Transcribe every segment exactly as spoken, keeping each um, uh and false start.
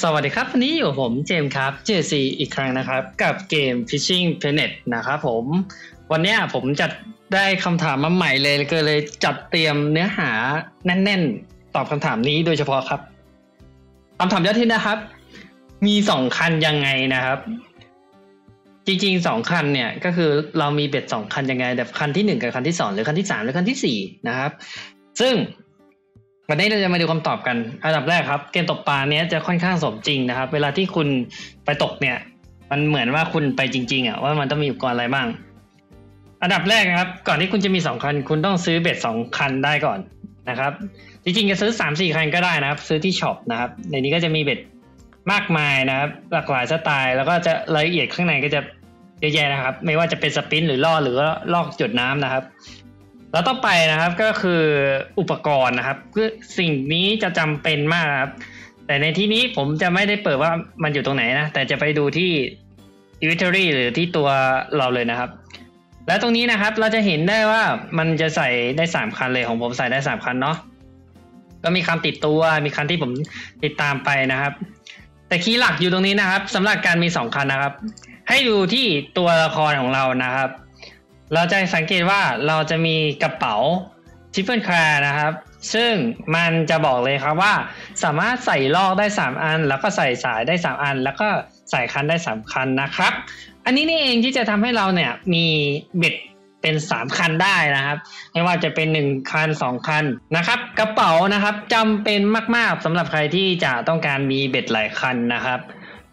สวัสดีครับวันนี้อยู่กับผมเจมส์ครับเจซีอีกครั้งนะครับกับเกม Fishing Planet นะครับผมวันนี้ผมจัดได้คำถามมาใหม่เลยก็เลยจัดเตรียมเนื้อหาแน่นๆตอบคำถามนี้โดยเฉพาะครับคำถามยอดฮิตนะครับมีสองคันยังไงนะครับจริงๆสองคันเนี่ยก็คือเรามีเบ็ดสองคันยังไงแบบคันที่หนึ่งกับคันที่สองหรือคันที่สามหรือคันที่สี่นะครับซึ่งวันนี้เราจะมาดูคำตอบกันอันดับแรกครับเกมตกปลาเนี้ยจะค่อนข้างสมจริงนะครับเวลาที่คุณไปตกเนี่ยมันเหมือนว่าคุณไปจริงๆอ่ะว่ามันต้องมีอุปกรณ์อะไรบ้างอันดับแรกนะครับก่อนที่คุณจะมีสองคันคุณต้องซื้อเบ็ดสองคันได้ก่อนนะครับจริงๆจะซื้อ สามถึงสี่ คันก็ได้นะครับซื้อที่ช็อปนะครับในนี้ก็จะมีเบ็ดมากมายนะครับหลากหลายสไตล์แล้วก็จะรายละเอียดข้างในก็จะเยอะแยะนะครับไม่ว่าจะเป็นสปินหรือล่อหรือลอกจุดน้ำนะครับแล้วต่อไปนะครับก็คืออุปกรณ์นะครับคือสิ่งนี้จะจำเป็นมากครับแต่ในที่นี้ผมจะไม่ได้เปิดว่ามันอยู่ตรงไหนนะแต่จะไปดูที่ inventory หรือที่ตัวเราเลยนะครับและตรงนี้นะครับเราจะเห็นได้ว่ามันจะใส่ได้สามคันเลยของผมใส่ได้สามคันเนาะก็มีคันติดตัวมีคันที่ผมติดตามไปนะครับแต่คีย์หลักอยู่ตรงนี้นะครับสำหรับการมีสองคันนะครับให้ดูที่ตัวละครของเรานะครับเราจะสังเกตว่าเราจะมีกระเป๋าชิปเปิลแคร์นะครับซึ่งมันจะบอกเลยครับว่าสามารถใส่ลอกได้สามอันแล้วก็ใส่สายได้สามอันแล้วก็ใส่คันได้สามคันนะครับอันนี้นี่เองที่จะทำให้เราเนี่ยมีเบ็ดเป็นสามคันได้นะครับไม่ว่าจะเป็นหนึ่งคันสองคันนะครับกระเป๋านะครับจำเป็นมากๆสำหรับใครที่จะต้องการมีเบ็ดหลายคันนะครับ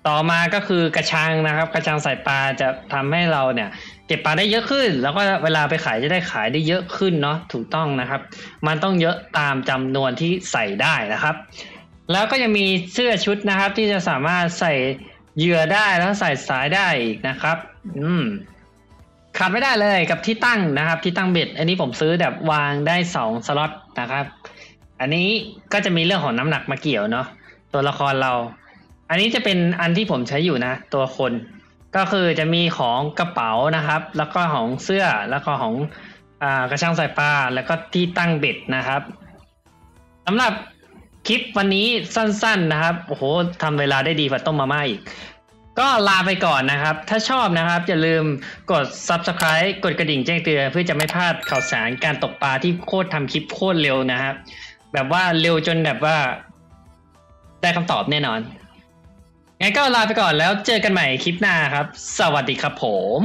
ต่อมาก็คือกระชังนะครับกระชังใส่ปลาจะทำให้เราเนี่ยเก็บปลาได้เยอะขึ้นแล้วก็เวลาไปขายจะได้ขายได้เยอะขึ้นเนาะถูกต้องนะครับมันต้องเยอะตามจำนวนที่ใส่ได้นะครับแล้วก็ยังมีเสื้อชุดนะครับที่จะสามารถใส่เหยื่อได้แล้วใส่สายได้อีกนะครับอืมขาดไม่ได้เลยกับที่ตั้งนะครับที่ตั้งเบ็ดอันนี้ผมซื้อแบบวางได้สองสล็อตนะครับอันนี้ก็จะมีเรื่องของน้ำหนักมาเกี่ยวเนาะตัวละครเราอันนี้จะเป็นอันที่ผมใช้อยู่นะตัวคนก็คือจะมีของกระเป๋านะครับแล้วก็ของเสื้อแล้วก็ของอ่ากระชังใส่ปลาแล้วก็ที่ตั้งเบ็ดนะครับสำหรับคลิปวันนี้สั้นๆนะครับโอ้โหทำเวลาได้ดีกว่าต้มมาม่าอีกก็ลาไปก่อนนะครับถ้าชอบนะครับอย่าลืมกด ซับสไครบ์ กดกระดิ่งแจ้งเตือนเพื่อจะไม่พลาดข่าวสารการตกปลาที่โคตรทำคลิปโคตรเร็วนะครับแบบว่าเร็วจนแบบว่าได้คำตอบแน่นอนงั้นก็ลาไปก่อนแล้วเจอกันใหม่คลิปหน้าครับสวัสดีครับผม